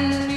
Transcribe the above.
and